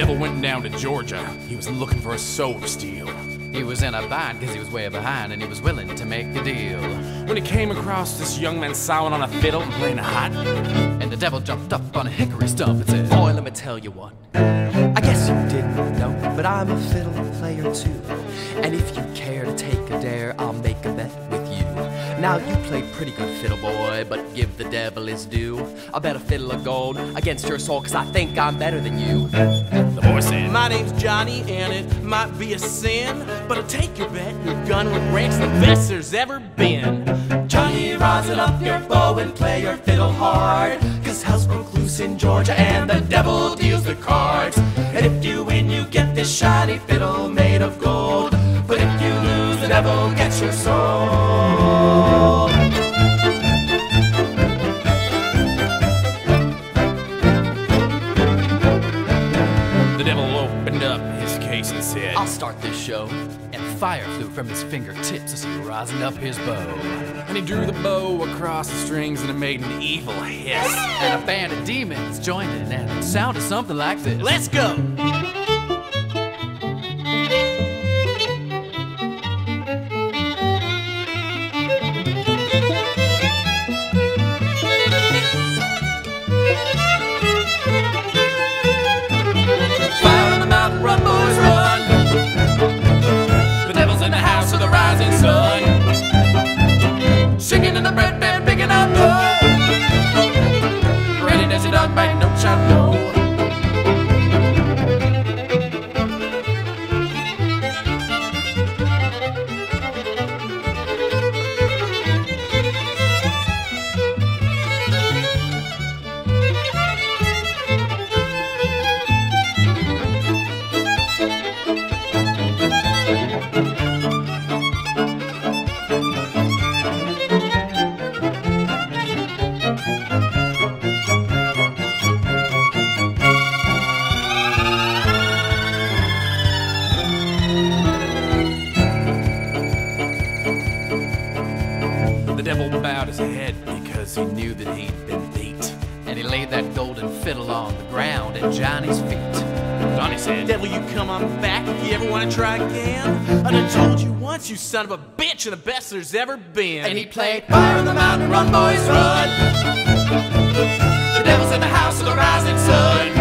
devil went down to Georgia. He was looking for a soul to steal. He was in a bind because he was way behind and he was willing to make the deal. When he came across this young man sawing on a fiddle and playing hot, and the devil jumped up on a hickory stump and said, "Boy, let me tell you what. I guess you didn't know, but I'm a fiddle player too. And if you care to take a dare, I'll make a bet with you. Now you play pretty good fiddle, boy, but give the devil his due. I'll bet a fiddle of gold against your soul, cause I think I'm better than you." The boy said, "My name's Johnny and it might be a sin, but I'll take your bet, your gun with ranks the best there's ever been. Johnny, rosin up your bow and play your fiddle hard, cause hell's broke loose in Georgia and the devil deals the cards. And if you win you get this shiny fiddle made of gold, but if you lose the devil gets your soul." The devil opened up his case and said, "I'll start this show." And fire flew from his fingertips as he rosined up his bow. And he drew the bow across the strings and it made an evil hiss. And a band of demons joined in and it sounded something like this. Let's go! The devil bowed his head because he knew that he'd been beat. And he laid that golden fiddle on the ground at Johnny's feet. Johnny said, "Devil, you come on back if you ever want to try again. I done told you once, you son of a bitch, you're the best there's ever been." And he played, "Fire in the mountain, run boys, run. The devil's in the house of the rising sun.